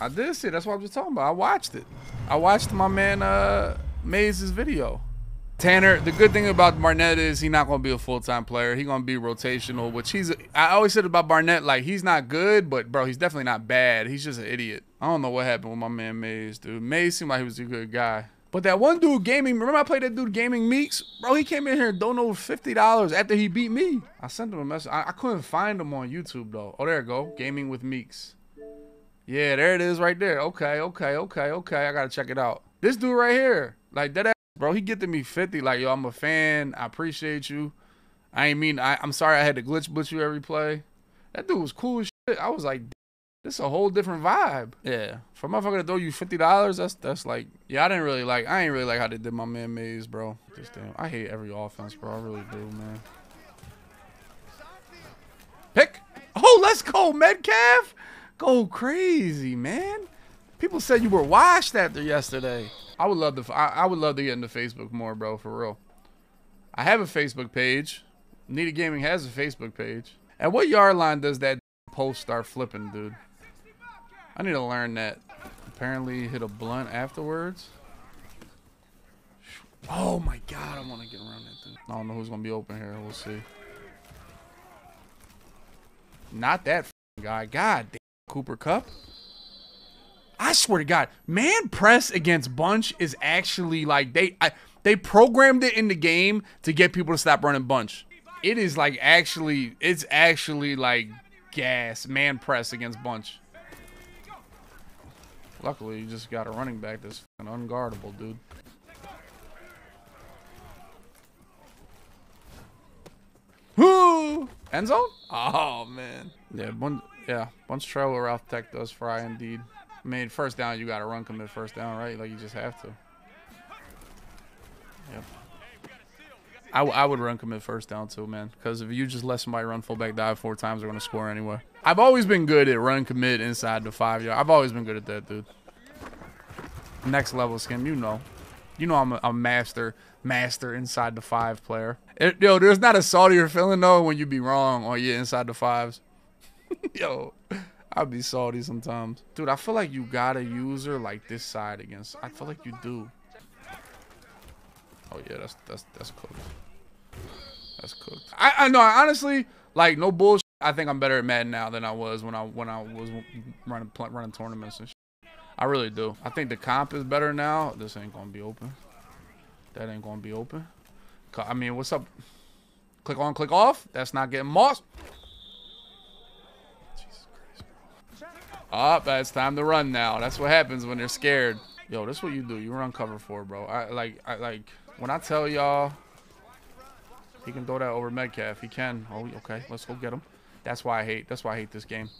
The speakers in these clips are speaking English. I did see it. That's what I was talking about. I watched it. I watched my man Maze's video. Tanner, the good thing about Barnett is he's not going to be a full-time player. He's going to be rotational, which he's – I always said about Barnett, like, he's not good, but, bro, he's definitely not bad. He's just an idiot. I don't know what happened with my man Maze, dude. Maze seemed like he was a good guy. But that one dude gaming, remember I played that dude gaming Meeks? Bro, he came in here and donated $50 after he beat me. I sent him a message. I couldn't find him on YouTube, though. Oh, there you go. Gaming with Meeks. Yeah, there it is right there. Okay, okay, okay, okay. I got to check it out. This dude right here, like, that. Bro, he get to me 50 like, yo, I'm a fan. I appreciate you. I ain't mean, I'm sorry I had to glitch butch you every play. That dude was cool as shit. I was like, this a whole different vibe. Yeah, for a motherfucker to throw you $50, that's like, yeah, I ain't really like how they did my man Maze, bro. This damn, I hate every offense, bro. I really do, man. Pick. Oh, let's go, Metcalf. Go crazy, man. People said you were washed after yesterday. I would love to. I would love to get into Facebook more, bro. For real. I have a Facebook page. Needit Gaming has a Facebook page. At what yard line does that post start flipping, dude? I need to learn that. Apparently, hit a blunt afterwards. Oh my God! I want to get around that dude. I don't know who's gonna be open here. We'll see. Not that guy. God damn, Cooper Cup. I swear to God, man press against bunch is actually like they programmed it in the game to get people to stop running bunch. It is like actually, it's actually like gas, man press against bunch. Luckily, you just got a running back that's unguardable, dude. Whoo! End zone? Oh, man. Yeah, bunch travel Ralph Tech does fry indeed. I mean, first down, you got to run commit first down, right? Like, you just have to. Yep. I would run commit first down, too, man. Because if you just let somebody run fullback dive 4 times, they're going to score anyway. I've always been good at run commit inside the 5-yard. I've always been good at that, dude. Next level skim, you know. You know I'm a master inside the 5 player. Yo, there's not a saltier feeling, though, when you be wrong on your inside the 5s. Yo. I'll be salty sometimes. Dude, I feel like you got a user like this side against. I feel like you do. Oh, yeah, that's cooked. That's cooked. I know, honestly, like, no bullshit. I think I'm better at Madden now than I was when I was running tournaments and shit. I really do. I think the comp is better now. This ain't going to be open. That ain't going to be open. I mean, what's up? Click on, click off. That's not getting mossed. Up, oh, it's time to run now. That's what happens when they're scared. Yo, that's what you do. You run cover 4, bro. I like when I tell y'all he can throw that over Metcalf. He can. Oh, okay. Let's go get him. That's why I hate. That's why I hate this game.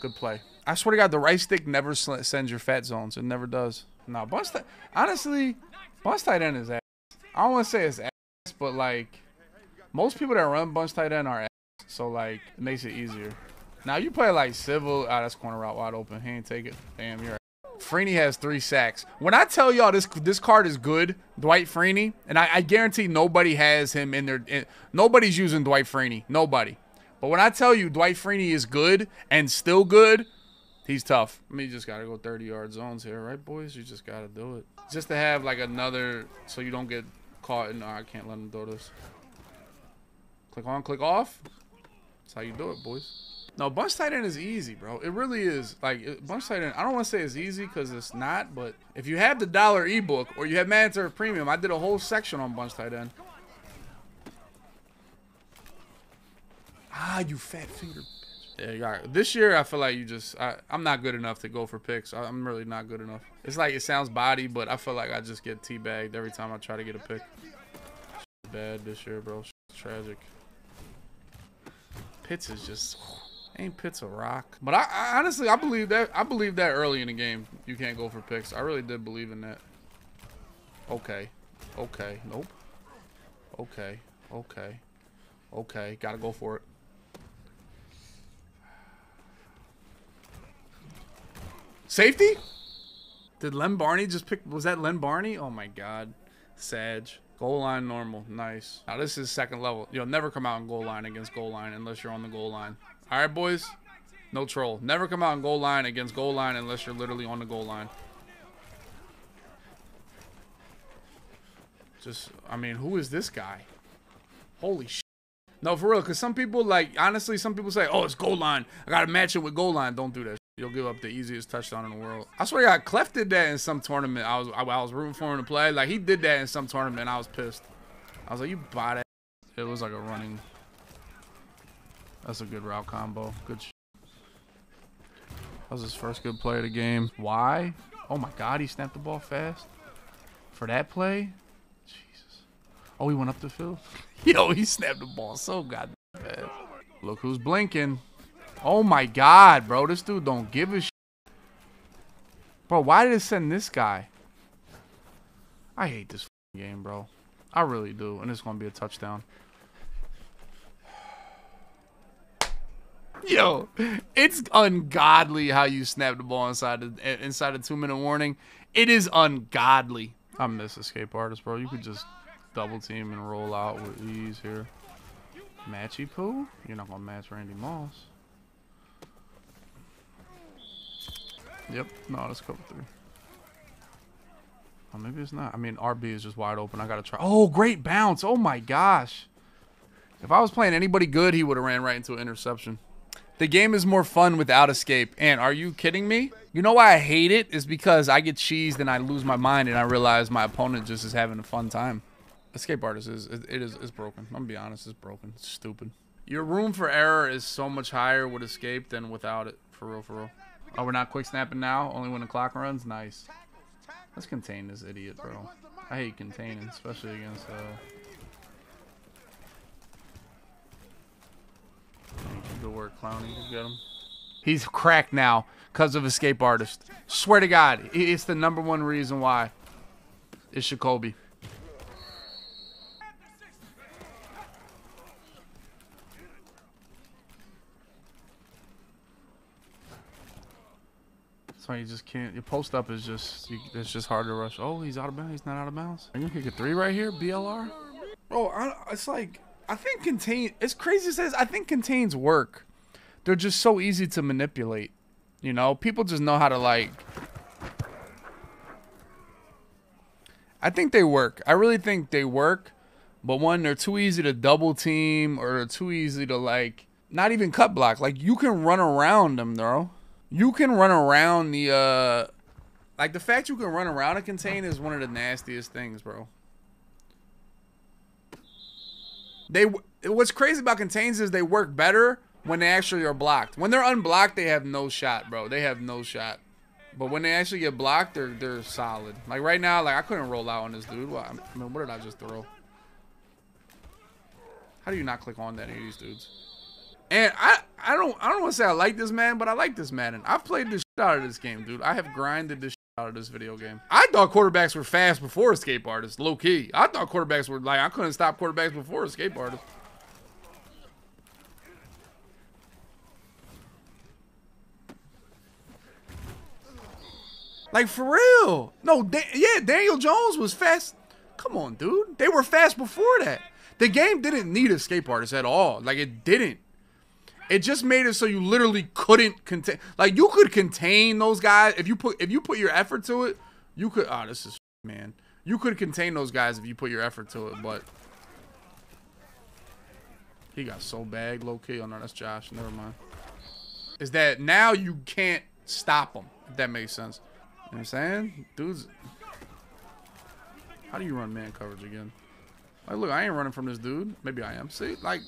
Good play. I swear to God, the right stick never sends your fat zones. It never does. Nah, bunch. Honestly, bunch tight end is ass. I don't want to say it's ass, but like most people that run bunch tight end are ass. So like, it makes it easier. Now you play like Civil. Ah, oh, that's corner route wide open. He ain't take it. Damn, you're right. Freeney has 3 sacks. When I tell y'all this card is good, Dwight Freeney, and I guarantee nobody has him in their. Nobody's using Dwight Freeney. Nobody. But when I tell you Dwight Freeney is good and still good, he's tough. I mean, you just gotta go 30-yard zones here, right, boys? You just gotta do it. Just to have like another, so you don't get caught. No, I can't let him do this. Click on, click off. That's how you do it, boys. No, bunch tight end is easy, bro. It really is. Like, bunch tight end, I don't want to say it's easy because it's not, but if you have the dollar ebook or you have Madden Turf Premium, I did a whole section on bunch tight end. Ah, you fat finger bitch. Yeah, you got it. This year, I feel like you just, I'm not good enough to go for picks. I'm really not good enough. It's like it sounds body, but I feel like I just get teabagged every time I try to get a pick. Shit's bad this year, bro. Shit's tragic. Pitts is just... Ain't Pitts a rock? But I honestly, I believe that early in the game, you can't go for picks. I really did believe in that. Okay. Okay. Nope. Okay. Okay. Okay. Gotta go for it. Safety? Did Len Barney just pick? Was that Len Barney? Oh my God. Sag. Goal line normal. Nice. Now this is second level. You'll never come out in goal line against goal line unless you're on the goal line. All right, boys. No troll. Never come out on goal line against goal line unless you're literally on the goal line. Just, I mean, who is this guy? Holy shit. No, for real, because some people, like, honestly, some people say, oh, it's goal line. I got to match it with goal line. Don't do that. You'll give up the easiest touchdown in the world. I swear to God, Clef did that in some tournament. I was rooting for him to play. Like, he did that in some tournament, and I was pissed. I was like, you bought it. It was like a running. That's a good route combo. Good shit. That was his first good play of the game. Why? Oh, my God, he snapped the ball fast. For that play? Oh, he went up the field. Yo, he snapped the ball so goddamn fast. Look who's blinking. Oh my God, bro. This dude don't give a shit. Bro, why did it send this guy? I hate this game, bro. I really do. And it's going to be a touchdown. Yo, it's ungodly how you snap the ball inside the 2-minute warning. It is ungodly. I miss Escape Artist, bro. You could just double team and roll out with ease here. Matchy poo? You're not gonna match Randy Moss. Yep, no, that's cover three. Oh, maybe it's not. I mean, RB is just wide open. I gotta try. Oh, great bounce. Oh my gosh. If I was playing anybody good, he would have ran right into an interception. The game is more fun without Escape. And are you kidding me? You know why I hate it? It's because I get cheesed and I lose my mind and I realize my opponent just is having a fun time. Escape Artist is broken. I'm gonna be honest, it's broken. It's stupid. Your room for error is so much higher with Escape than without it. For real, for real. Oh, we're not quick snapping now. Only when the clock runs. Nice. Let's contain this idiot, bro. I hate containing, especially against. Good work, Clowney. You get him. He's cracked now because of Escape Artist. Swear to God, it's the #1 reason why. It's Jacoby. You just can't. Your post up is just, it's just hard to rush. Oh, he's out of bounds. He's not out of bounds. Are you gonna kick a three right here? BLR. Bro, it's like I think contain. As crazy as it is, I think contains work. They're just so easy to manipulate. You know, people just know how to like. I think they work. I really think they work. But one, they're too easy to double team, or they're too easy to like. Not even cut block. Like you can run around them, bro. You can run around the, like, the fact you can run around a contain is one of the nastiest things, bro. What's crazy about contains is they work better when they actually are blocked. When they're unblocked, they have no shot, bro. They have no shot. But when they actually get blocked, they're solid. Like, right now, like, I couldn't roll out on this dude. Well, I mean, what did I just throw? How do you not click on that, any of these dudes? And I don't want to say I like this man, but I like this Madden. I've played the shit out of this game, dude. I have grinded the shit out of this video game. I thought quarterbacks were fast before Escape Artist, low key. I thought quarterbacks were like, I couldn't stop quarterbacks before Escape Artist. Like for real? No, yeah, Daniel Jones was fast. Come on, dude. They were fast before that. The game didn't need Escape Artist at all. Like it didn't. It just made it so you literally couldn't contain. Like you could contain those guys if you put your effort to it. You could. Oh, this is man. You could contain those guys if you put your effort to it. But he got so bagged low key. Oh no, that's Josh. Never mind. Is that now you can't stop him? If that makes sense. You know what I'm saying, dudes. How do you run man coverage again? Like, look, I ain't running from this dude. Maybe I am. See, like.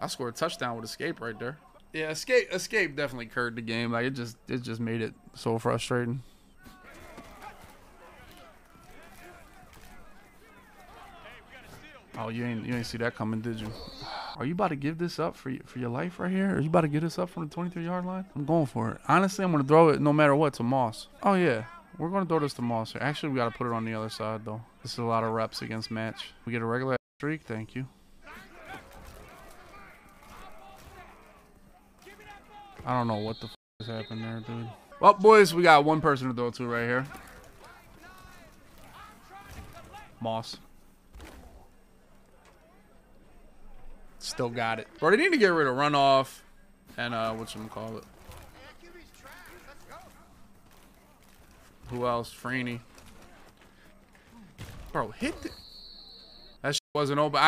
I scored a touchdown with Escape right there. Yeah, Escape definitely curved the game. Like it just made it so frustrating. Oh, you ain't see that coming, did you? Are you about to give this up for your life right here? Are you about to get this up from the 23-yard line? I'm going for it. Honestly, I'm gonna throw it no matter what to Moss. Oh yeah, we're gonna throw this to Moss here. Actually, we gotta put it on the other side though. This is a lot of reps against match. We get a regular streak. Thank you. I don't know what the f is happening there, dude. Well, boys, we got one person to throw to right here. Moss. Still got it. Bro, they need to get rid of runoff and whatchamacallit. Who else? Freeney. Bro, hit the... That shit wasn't open.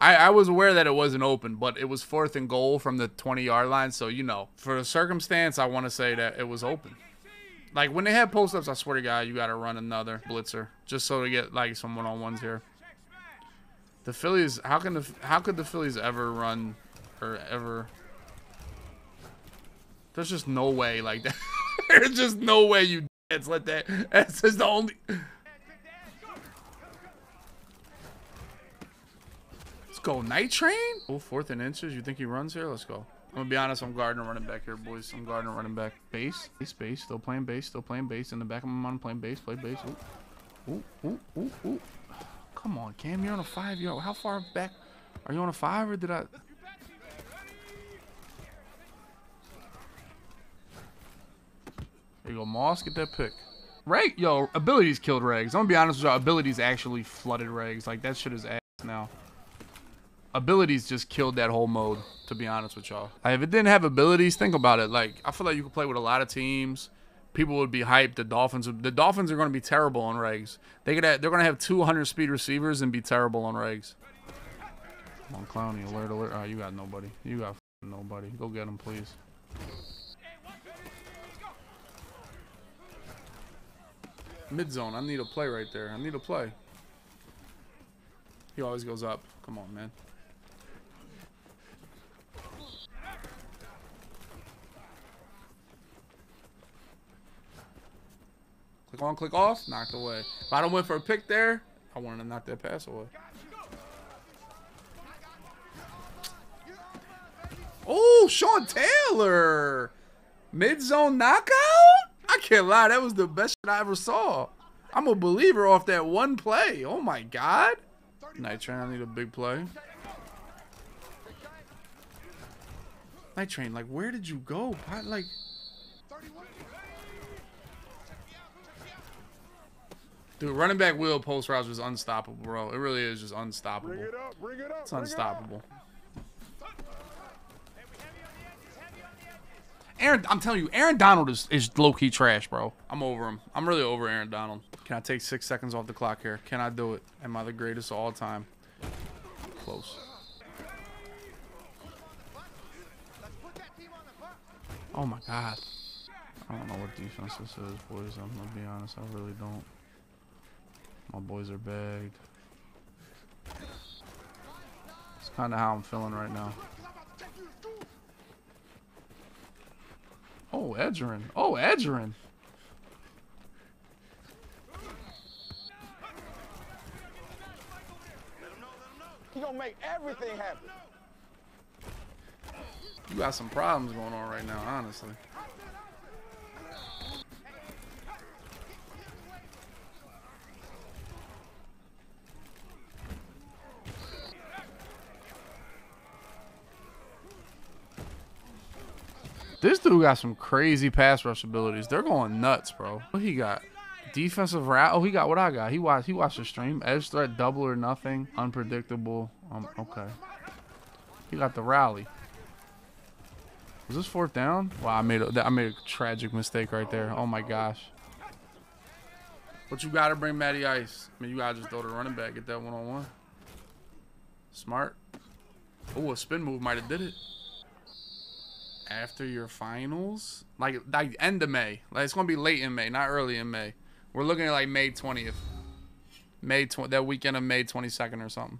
I was aware that it wasn't open, but it was 4th and goal from the 20-yard line. So, you know, for the circumstance, I want to say that it was open. Like, when they had post-ups, I swear to God, you got to run another blitzer just so to get, like, some one-on-ones here. The Phillies, how could the Phillies ever run or ever? There's just no way like that. There's just no way you let that. That's just the only. Let's go, Night Train. Oh, 4th and inches. You think he runs here? Let's go. I'm gonna be honest. I'm guarding running back here, boys. I'm guarding running back. Base, base, base. Still playing base. Still playing base. In the back of my mind, playing base. Play base. Ooh, ooh, ooh, ooh, ooh. Come on, Cam, you're on a 5, yo. How far back? Are you on a 5 or did I? There you go, Moss, get that pick. Reg, yo, abilities killed regs. I'm gonna be honest with y'all, abilities actually flooded regs. Like, that shit is ass now. Abilities just killed that whole mode, to be honest with y'all. Like, if it didn't have abilities, think about it. Like, I feel like you could play with a lot of teams. People would be hyped. The Dolphins are going to be terrible on regs. They're going to have 200 speed receivers and be terrible on regs. Come on, Clowney, alert, alert. Oh, you got nobody. You got nobody. Go get him, please. Mid zone. I need a play right there. I need a play. He always goes up. Come on, man. Click on, click off, knocked away. If I don't went for a pick there, I wanted to knock that pass away. Oh, Sean Taylor. Mid-zone knockout? I can't lie, that was the best shit I ever saw. I'm a believer off that one play. Oh, my God. Night Train, I need a big play. Night Train, like, where did you go? Like... Dude, running back wheel post routes was unstoppable, bro. It really is just unstoppable. Bring it up, bring it up, it's unstoppable. Aaron, I'm telling you, Aaron Donald is low-key trash, bro. I'm over him. I'm really over Aaron Donald. Can I take 6 seconds off the clock here? Can I do it? Am I the greatest of all time? Close. Oh, my God. I don't know what defense this is, boys. I'm going to be honest. I really don't. My boys are bagged. It's kind of how I'm feeling right now. Oh, Edgerin. Oh, Edgerin. You're going to make everything happen. You got some problems going on right now, honestly. This dude got some crazy pass rush abilities. They're going nuts, bro. What he got? Defensive route. Oh, he got what I got. He watched the stream. Edge threat, double or nothing. Unpredictable. Okay. He got the rally. Was this 4th down? Wow, I made a tragic mistake right there. Oh my gosh. But you gotta bring Matty Ice. I mean, you gotta just throw the running back, get that one-on-one. Smart. Oh, a spin move might have did it. After your finals, like end of May, like it's gonna be late in May, not early in May. We're looking at like May 20th, that weekend of May 22nd or something.